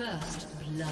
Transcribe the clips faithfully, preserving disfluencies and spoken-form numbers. First blood.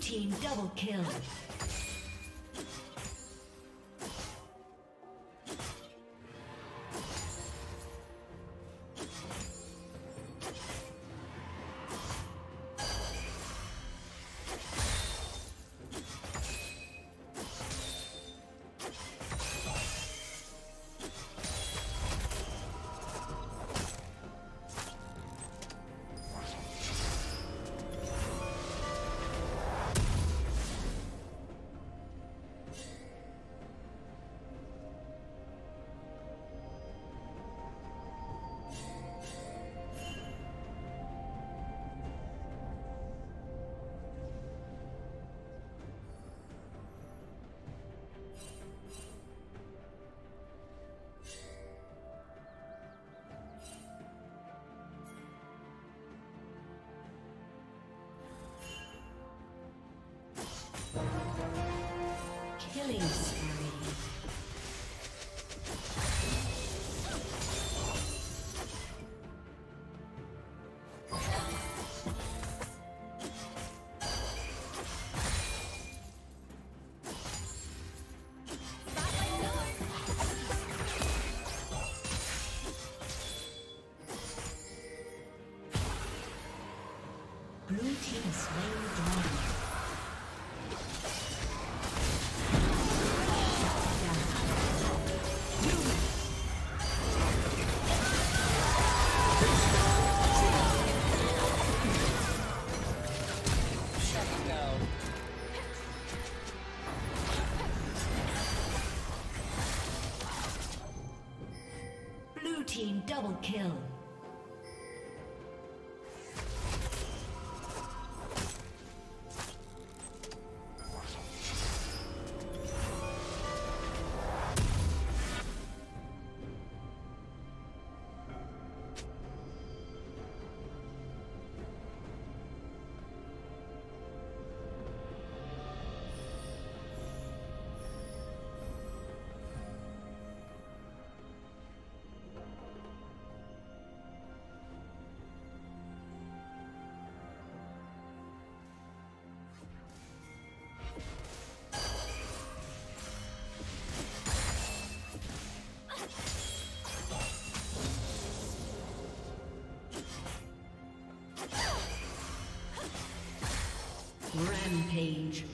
Team double kill. Please. Double kill. Rampage.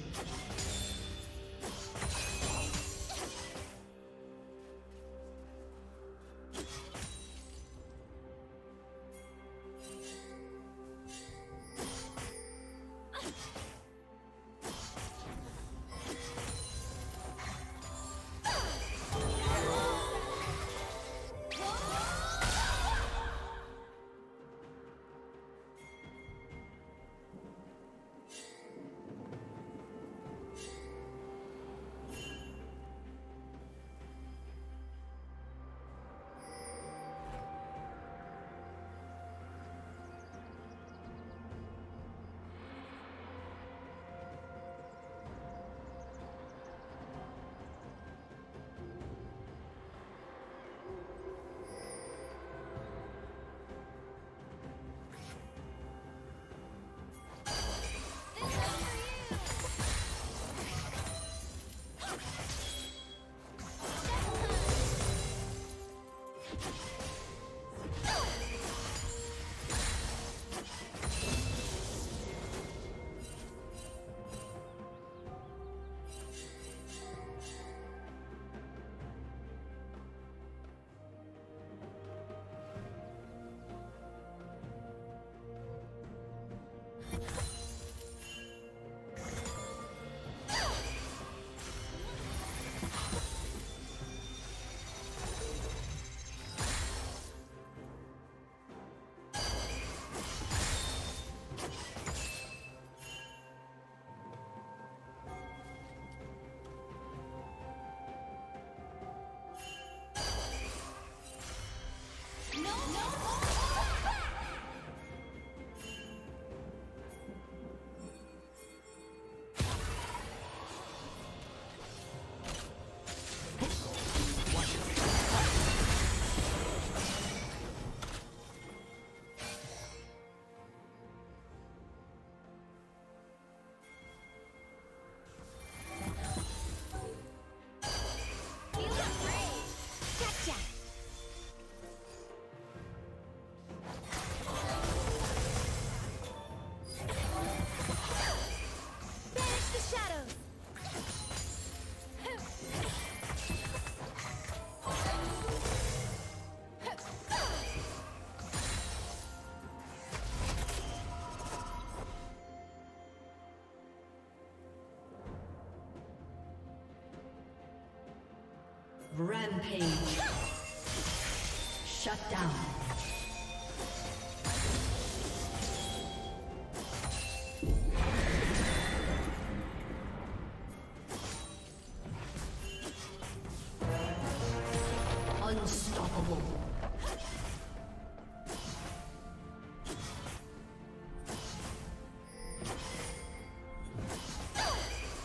Rampage. Shut down. Unstoppable.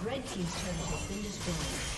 Red team's turret has been destroyed.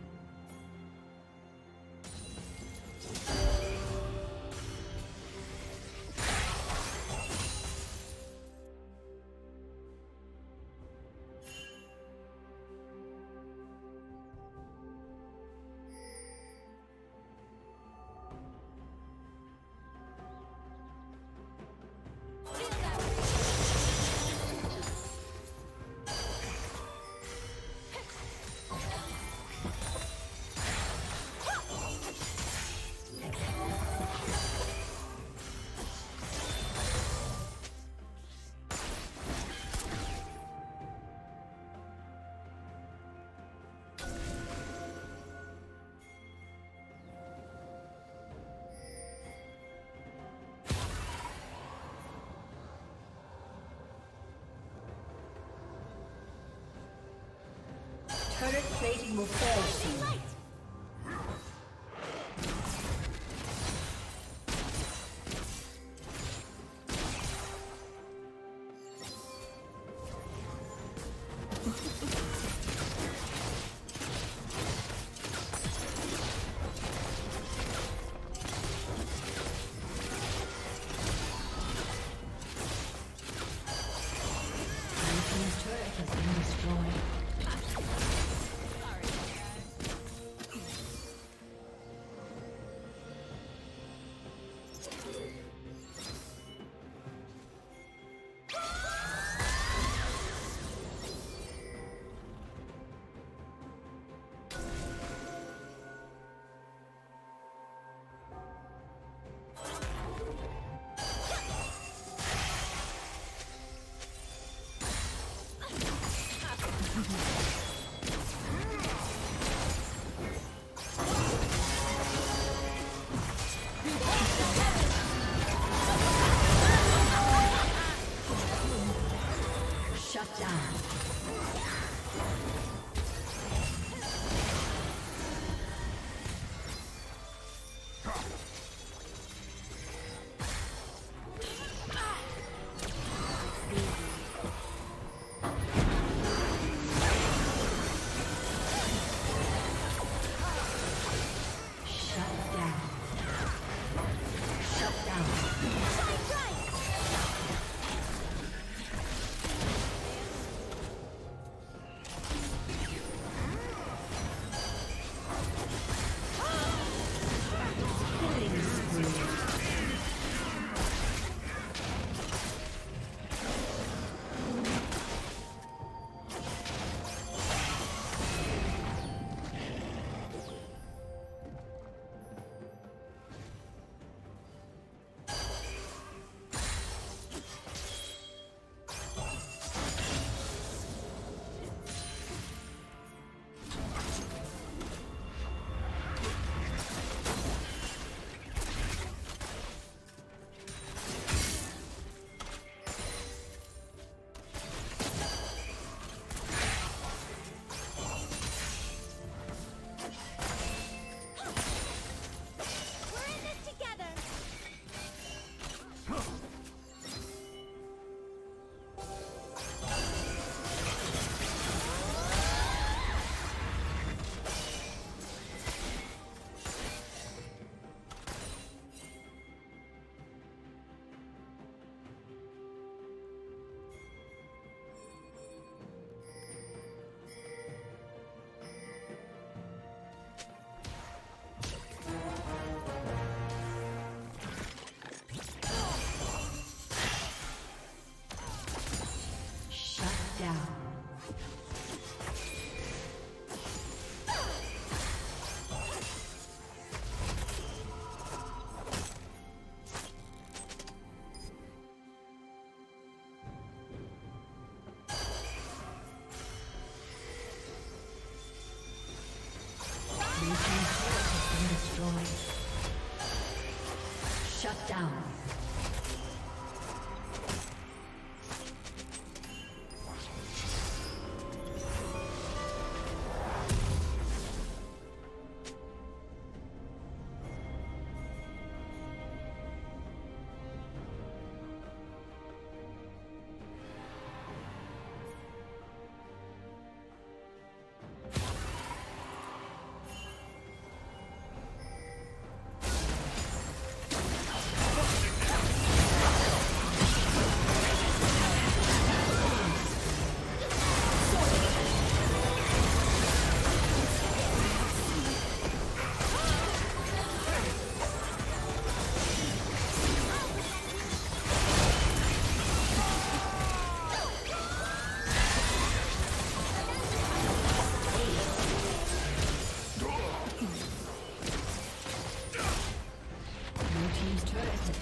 Current plating will fall soon. down. Team's turret has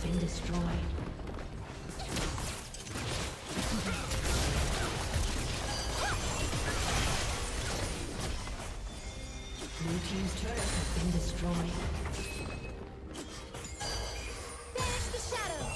been destroyed. There's the shadow.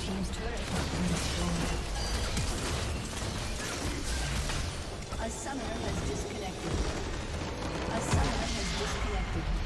team's turret has been destroyed. A summoner has disconnected. A summoner has disconnected.